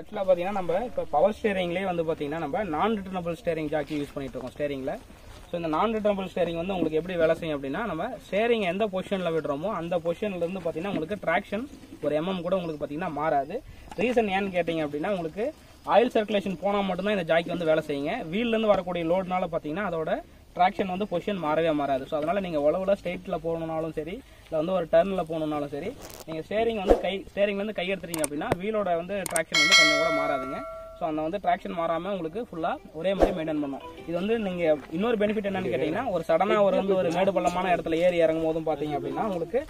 ஆக்சுவலாக பார்த்தீங்கன்னா நம்ம இப்போ பவர் ஸ்டேரிங்லேயே வந்து பார்த்தீங்கன்னா நம்ம நான் ரிட்டர்னபிள் ஸ்டேரிங் ஜாக்கி யூஸ் பண்ணிட்டு இருக்கோம் ஸ்டேரிங்கில். ஸோ இந்த நான் ரிட்டர்னபிள் ஸ்டேரிங் வந்து உங்களுக்கு எப்படி வேலை செய்யும் அப்படின்னா, நம்ம ஸ்டேரிங் எந்த பொசிஷனில் விடுறோமோ அந்த பொசிஷன்லேருந்து பார்த்தீங்கன்னா உங்களுக்கு ட்ராக்ஷன் ஒரு எம்எம் கூட உங்களுக்கு பார்த்தீங்கன்னா மாறாது. ரீசன் ஏன்னு கேட்டிங்க அப்படின்னா, உங்களுக்கு ஆயில் சர்க்குலேஷன் போனால் மட்டும்தான் இந்த ஜாக்கி வந்து வேலை செய்யுங்க. வீல்லேருந்து வரக்கூடிய லோடுனால பார்த்தீங்கன்னா அதோட ட்ராக்ஷன் வந்து பொசிஷன் மாறவே மாறாது. ஸோ அதனால் நீங்கள் உழவுல ஸ்ட்ரெயிட்டில் போகணுன்னாலும் சரி, இல்லை வந்து ஒரு டர்னில் போகணுன்னாலும் சரி, நீங்கள் ஸ்டேரிங் வந்து ஸ்டேரிங்லேருந்து கை எடுத்துட்டீங்க அப்படின்னா வீலோட வந்து ட்ராக்ஷன் வந்து கொஞ்சம் கூட மாறாதுங்க. ஸோ அந்த வந்து ட்ராக்ஷன் மாறாமல் உங்களுக்கு ஃபுல்லாக ஒரே மாதிரி மெயின்டைன் பண்ணும். இது வந்து நீங்கள் இன்னொரு பெனிஃபிட் என்னன்னு கேட்டிங்கன்னா, ஒரு சடனாக ஒரு மேடு பள்ளமான இடத்துல ஏறி இறங்கும் போதும் பார்த்தீங்க அப்படின்னா உங்களுக்கு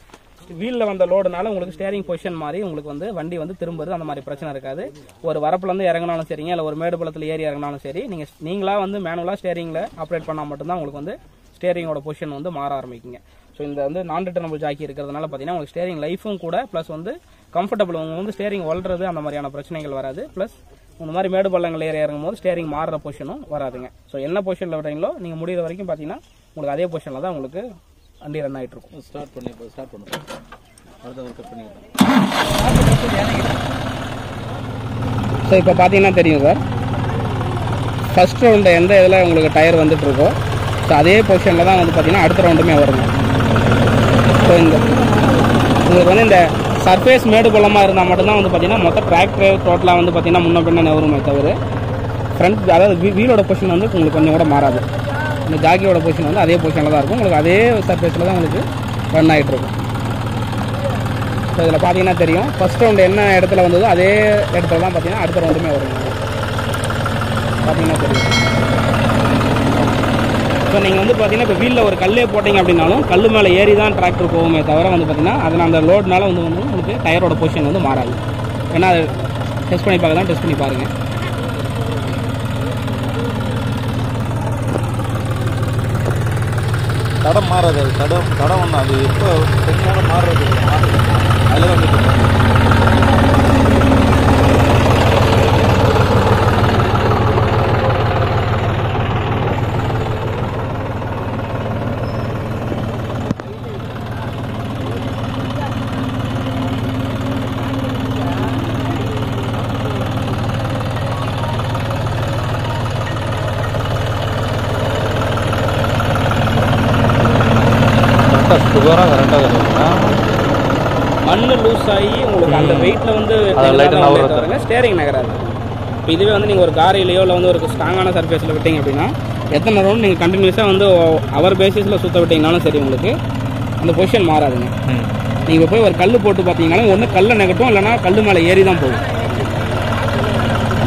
வீலில் வந்த லோடுனால உங்களுக்கு ஸ்டேரிங் பொசிஷன் மாதிரி உங்களுக்கு வந்து வண்டி வந்து திரும்புறது அந்த மாதிரி பிரச்சனை இருக்காது. ஒரு வரப்புலேருந்து இறங்கினாலும் சரிங்க, இல்லை ஒரு மேடு பள்ளத்தில் ஏறி இறங்கினாலும் சரி, நீங்களாக வந்து மேனுவலாக ஸ்டேரிங்கில் ஆப்ரேட் பண்ணால் மட்டும்தான் உங்களுக்கு வந்து ஸ்டேரிங்கோட பொசிஷன் வந்து மாற ஆரம்பிக்குங்க. ஸோ இந்த வந்து நான் ரிட்டர்னபிள் ஜாக்கி இருக்கிறதுனால பார்த்தீங்கன்னா உங்களுக்கு ஸ்டேரிங் லைஃபும் கூட, ப்ளஸ் வந்து கம்ஃபர்டபுள், உங்களுக்கு வந்து ஸ்டேரிங் வளர்றது அந்த மாதிரியான பிரச்சனைகள் வராது. ப்ளஸ் இந்த மாதிரி மேடு பள்ளங்கள் ஏறி இறங்கும் போது ஸ்டேரிங் மாறுற பொசிஷனும் வராதுங்க. ஸோ என்ன பொசிஷனில் விடுறீங்களோ நீங்கள் முடிகிற வரைக்கும் பார்த்தீங்கன்னா உங்களுக்கு அதே பொசிஷனில் தான் உங்களுக்கு வண்டி ரன் ஆகிட்டு இருக்கும். ஸ்டார்ட் பண்ணுவோம் அடுத்த ஒர்க் அவுட் பண்ணிக்கலாம். ஸோ இப்போ பார்த்தீங்கன்னா தெரியும் சார், ஃபஸ்ட் ரவுண்டு எந்த இதில் உங்களுக்கு டயர் வந்துட்டுருக்கோ ஸோ அதே பொசிஷனில் தான் வந்து பார்த்தீங்கன்னா அடுத்த ரவுண்டுமே வருங்க. ஸோ இந்த உங்களுக்கு வந்து இந்த சர்ஃபேஸ் மேடு பள்ளமாக இருந்தால் மட்டும்தான் வந்து பார்த்தீங்கன்னா மொத்த ட்ராக் டோட்டலாக வந்து பார்த்தீங்கன்னா முன்ன பின்ன நகருமே தவிர ஃப்ரண்ட், அதாவது வீலோட பொசிஷன் வந்து உங்களுக்கு கொஞ்சம் கூட மாறாது. இந்த ஜாக்கியோட பொசிஷன் வந்து அதே பொசிஷனில் தான் இருக்கும், உங்களுக்கு அதே சர்ஃபேஸில் தான் உங்களுக்கு ரன் ஆகிட்டு இருக்கும். ஸோ இதில் பார்த்தீங்கன்னா தெரியும், ஃபஸ்ட் ரவுண்டு என்ன இடத்துல வந்ததோ அதே இடத்துல தான் பார்த்தீங்கன்னா அடுத்த ரவுண்டுமே வரும் பார்த்தீங்கன்னா தெரியும். ஸோ நீங்கள் வந்து பார்த்தீங்கன்னா இப்போ வீலில் ஒரு கல்லே போட்டிங்க அப்படின்னாலும் கல் மேலே ஏறி தான் டிராக்டர் போகுமே தவிர வந்து பார்த்தீங்கன்னா அதில் அந்த லோடுனால வந்து உங்களுக்கு டயரோட பொசிஷன் வந்து மாறாது. ஏன்னா அது டெஸ்ட் பண்ணி பார்க்கலாம், டெஸ்ட் பண்ணி பாருங்கள். தடம் மாறாது, அது தடம் ஒன்று, அது எப்போ சரியான மாறுறது அதில் வந்து மண்ணு லூஸ் ஆகி உங்களுக்கு அந்த வெயிட்ல வந்து ஸ்டேரிங் நகராது. இப்போ இதுவே வந்து நீங்கள் ஒரு காரிலேயோ இல்லை வந்து ஒரு ஸ்ட்ராங்கான சர்ஃபேஸில் விட்டீங்க அப்படின்னா எத்தனை ரவுண்ட் நீங்கள் கண்டினியூஸாக வந்து அவர் பேசிஸில் சுற்ற விட்டீங்கனாலும் சரி உங்களுக்கு அந்த பொசிஷன் மாறாதுங்க. நீங்கள் போய் ஒரு கல் போட்டு பார்த்தீங்கன்னாலும் ஒன்று கல்லை நகட்டும், இல்லைனா கல் மேலே ஏறி தான் போகும்,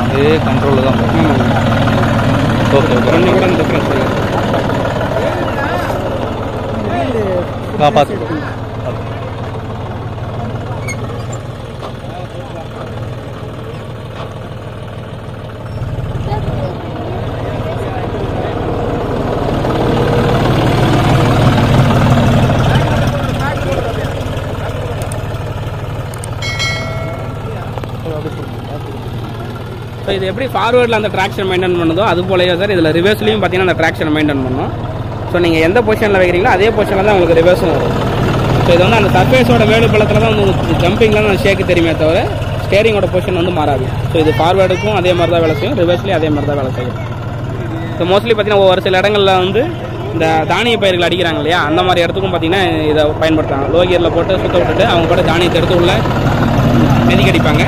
அதே கண்ட்ரோலில் தான் போகும். ஓகே, ரெண்டு கூட டிஃப்ரென்ஸ் கிடையாது. இது எப்படி ஃபார்வேர்டில் அந்த ட்ராக்ஷன் மெயின்டைன் பண்ணுதோ அது போலயே சார் இதில் ரிவர்ஸ்லையும் பார்த்தீங்கன்னா அந்த ட்ராக்ஷன் மெயின்டைன் பண்ணும். ஸோ நீங்கள் எந்த பொசிஷனில் வைக்கிறீங்களோ அதே பொசிஷனில் தான் உங்களுக்கு ரிவர்ஸும் வரும். ஸோ இது வந்து அந்த சர்ஃபேஸோட மேடு பள்ளத்தில் தான் வந்து உங்களுக்கு ஜம்பிங்லாம் நான் ஷேக்கு தெரியுமே தவிர ஸ்டேரிங்கோட பொசிஷன் வந்து மாறாது. ஸோ இது ஃபார்வேர்டுக்கும் அதே மாதிரி தான் வேலை செய்யும், ரிவர்ஸ்லேயும் அதே மாதிரி தான் வேலை செய்யும். ஸோ மோஸ்ட்லி பார்த்தீங்கன்னா ஒரு சில இடங்களில் வந்து இந்த தானிய பயிர்கள் அடிக்கிறாங்க இல்லையா, அந்த மாதிரி இடத்துக்கும் பார்த்தீங்கன்னா இதை பயன்படுத்துகிறாங்க. லோகியரில் போட்டு சுற்ற விட்டுட்டு அவங்க கூட தானியத்தை எடுத்து உள்ள மெதிக்கடிப்பாங்க.